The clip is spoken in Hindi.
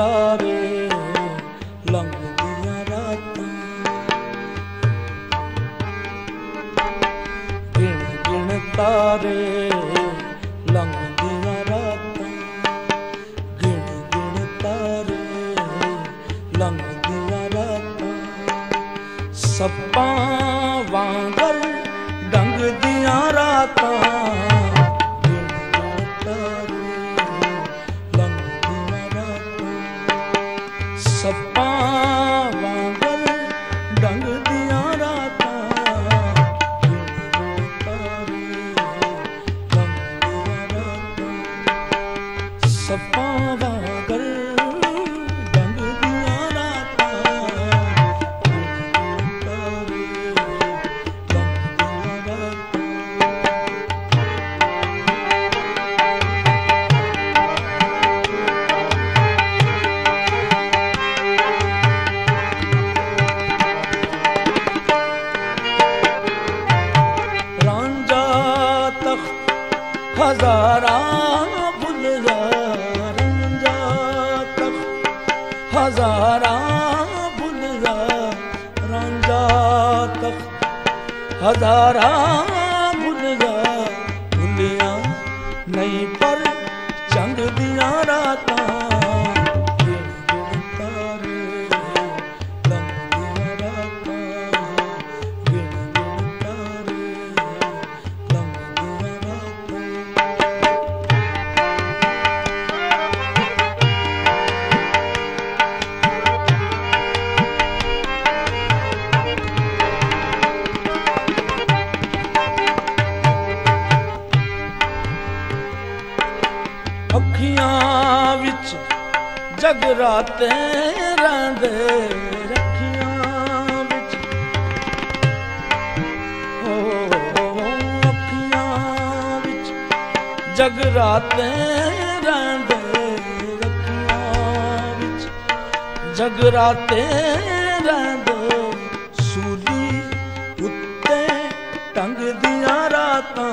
तारे लंघदियां रातां, गिन गिन तारे लंघदियां रातां, गिन गिन तारे लंघदियां रातां। सप्पां वांगर डंगदियां रातां, हजारां फुल रंजा तख्त, हजारां फुल रंजा तख्त, हजारां फुल फुलियां नहीं पर चंग दियां रातां। अखियां विच जगराते रहंदे, अखियां विच ओ अखियां विच जगराते रहंदे, अखियां विच जगराते रहंदे। सूली उत्ते टंगदियां रातां,